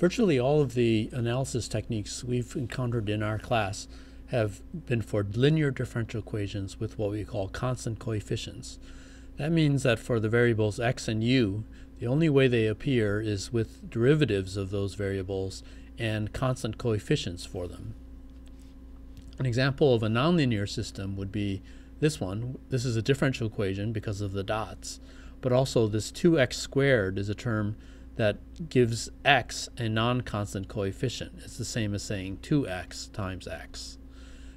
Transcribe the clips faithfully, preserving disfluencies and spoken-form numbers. Virtually all of the analysis techniques we've encountered in our class have been for linear differential equations with what we call constant coefficients. That means that for the variables x and u, the only way they appear is with derivatives of those variables and constant coefficients for them. An example of a nonlinear system would be this one. This is a differential equation because of the dots, but also this two x squared is a term that gives x a non-constant coefficient. It's the same as saying two x times x.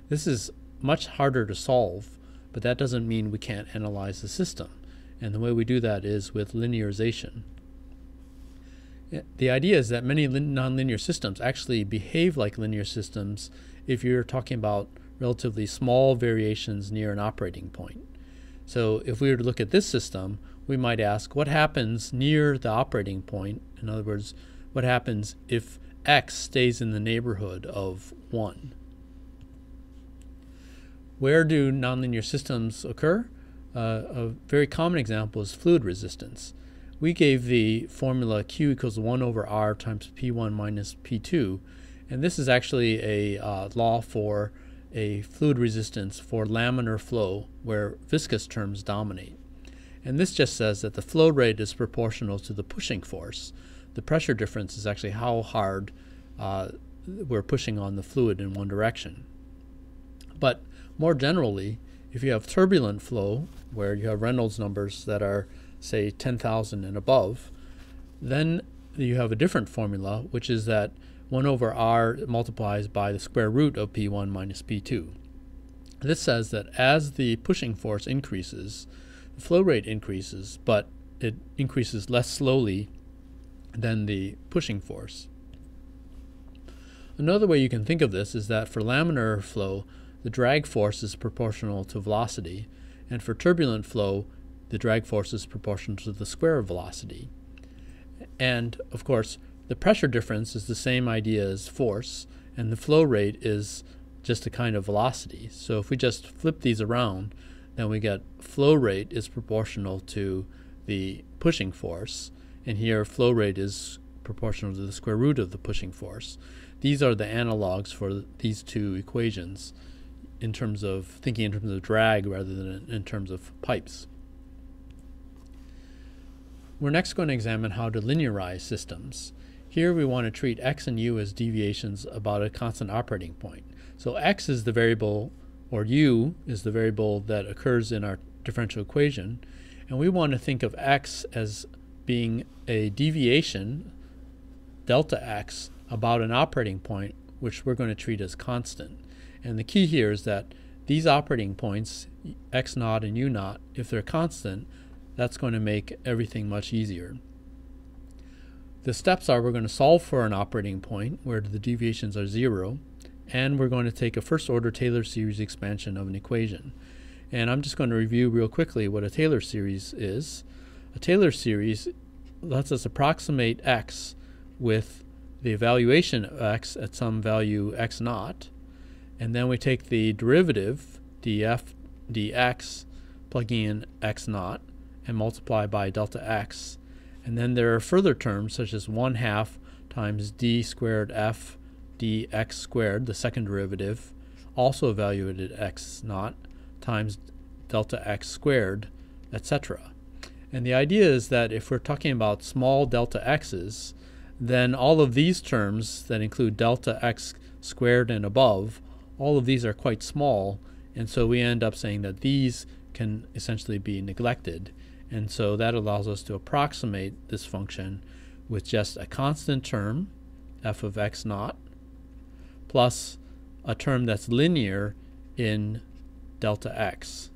This is much harder to solve, but that doesn't mean we can't analyze the system. And the way we do that is with linearization. The idea is that many nonlinear systems actually behave like linear systems if you're talking about relatively small variations near an operating point. So if we were to look at this system, we might ask what happens near the operating point. In other words, what happens if x stays in the neighborhood of one? Where do nonlinear systems occur? Uh, a very common example is fluid resistance. We gave the formula Q equals one over R times P one minus P two, and this is actually a uh, law for a fluid resistance for laminar flow where viscous terms dominate. And this just says that the flow rate is proportional to the pushing force. The pressure difference is actually how hard uh, we're pushing on the fluid in one direction. But more generally, if you have turbulent flow, where you have Reynolds numbers that are, say, ten thousand and above, then you have a different formula, which is that one over R multiplies by the square root of P one minus P two. This says that as the pushing force increases, the flow rate increases, but it increases less slowly than the pushing force. Another way you can think of this is that for laminar flow, the drag force is proportional to velocity, and for turbulent flow, the drag force is proportional to the square of velocity. And of course, the pressure difference is the same idea as force, and the flow rate is just a kind of velocity. So if we just flip these around, then we get flow rate is proportional to the pushing force, and here flow rate is proportional to the square root of the pushing force. These are the analogs for these two equations in terms of thinking in terms of drag rather than in terms of pipes. We're next going to examine how to linearize systems. Here we want to treat x and u as deviations about a constant operating point. So x is the variable, or u is the variable that occurs in our differential equation, and we want to think of x as being a deviation, delta x, about an operating point, which we're going to treat as constant. And the key here is that these operating points, x naught and u naught, if they're constant, that's going to make everything much easier. The steps are we're going to solve for an operating point where the deviations are zero, and we're going to take a first order Taylor series expansion of an equation. And I'm just going to review real quickly what a Taylor series is. A Taylor series lets us approximate x with the evaluation of x at some value x naught, and then we take the derivative df dx, plugging in x naught, and multiply by delta x. And then there are further terms such as one half times d squared f dx squared, the second derivative, also evaluated at x naught, times delta x squared, et cetera. And the idea is that if we're talking about small delta x's, then all of these terms that include delta x squared and above, all of these are quite small, and so we end up saying that these can essentially be neglected. And so that allows us to approximate this function with just a constant term, f of x naught, plus a term that's linear in delta x.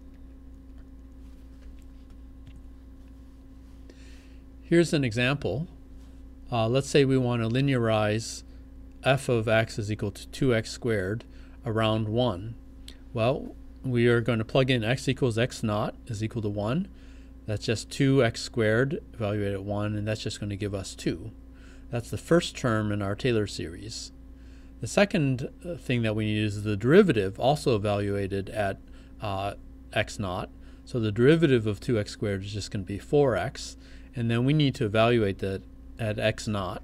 Here's an example. Uh, let's say we want to linearize f of x is equal to two x squared around one. Well, we are going to plug in x equals x naught is equal to one. That's just two x squared evaluated at one, and that's just going to give us two. That's the first term in our Taylor series. The second thing that we need is the derivative, also evaluated at uh, x naught. So the derivative of two x squared is just going to be four x, and then we need to evaluate that at x naught,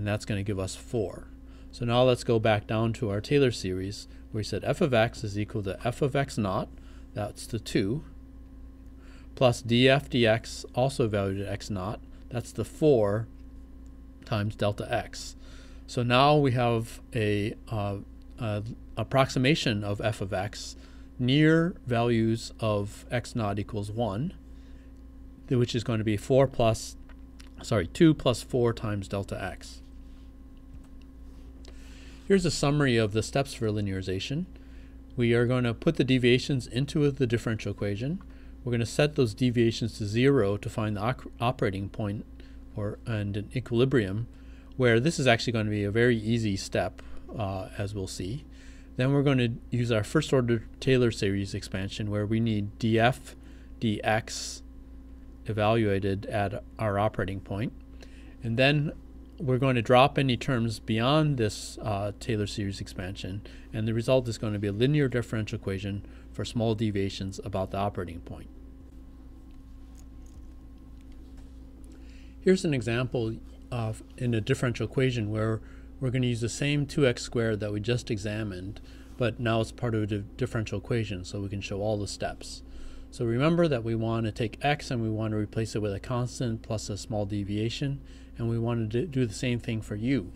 and that's going to give us four. So now let's go back down to our Taylor series, where we said f of x is equal to f of x naught, that's the two, plus df dx, also valued at x naught, that's the four, times delta x. So now we have a, uh, a approximation of f of x near values of x naught equals one, which is going to be four plus, sorry, two plus four times delta x. Here's a summary of the steps for linearization. We are going to put the deviations into the differential equation. We're going to set those deviations to zero to find the operating point or and an equilibrium, where this is actually going to be a very easy step, uh, as we'll see. Then we're going to use our first order Taylor series expansion, where we need df dx evaluated at our operating point. And then we're going to drop any terms beyond this uh, Taylor series expansion, and the result is going to be a linear differential equation for small deviations about the operating point. Here's an example of in a differential equation where we're going to use the same two x squared that we just examined, but now it's part of a di differential equation, so we can show all the steps. So remember that we want to take x and we want to replace it with a constant plus a small deviation, and we want to do the same thing for u.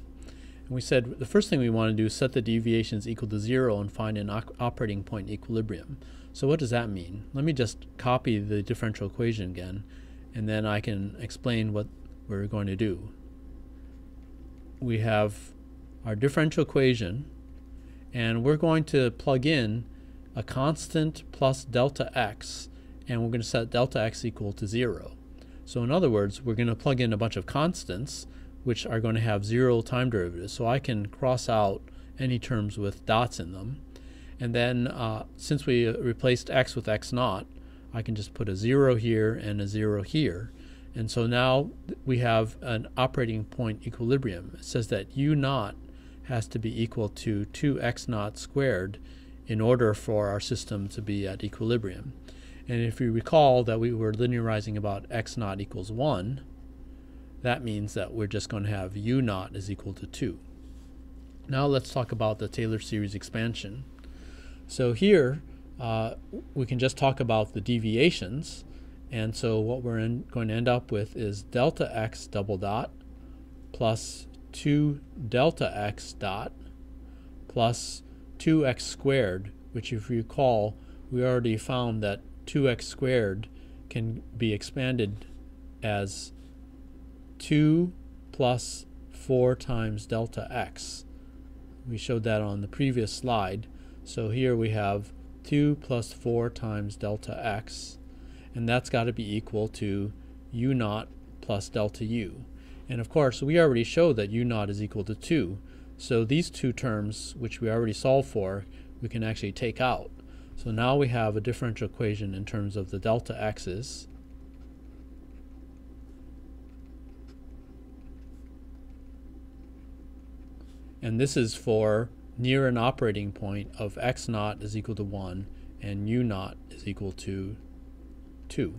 And we said the first thing we want to do is set the deviations equal to zero and find an operating point equilibrium. So what does that mean? Let me just copy the differential equation again, and then I can explain what we're going to do. We have our differential equation, and we're going to plug in a constant plus delta x, and we're going to set delta x equal to zero. So in other words, we're going to plug in a bunch of constants which are going to have zero time derivatives, so I can cross out any terms with dots in them. And then uh, since we replaced x with x naught, I can just put a zero here and a zero here, and so now we have an operating point equilibrium. It says that u naught has to be equal to two x naught squared in order for our system to be at equilibrium. And if you recall that we were linearizing about x naught equals one, that means that we're just going to have u naught is equal to two. Now let's talk about the Taylor series expansion. So here uh, we can just talk about the deviations, and so what we're in, going to end up with is delta x double dot plus two delta x dot plus two x squared, which if you recall, we already found that two x squared can be expanded as two plus four times delta x. We showed that on the previous slide. So here we have two plus four times delta x, and that's got to be equal to u naught plus delta u. And of course, we already showed that u naught is equal to two. So these two terms, which we already solved for, we can actually take out. So now we have a differential equation in terms of the delta x's. And this is for near an operating point of x naught is equal to one and u naught is equal to two.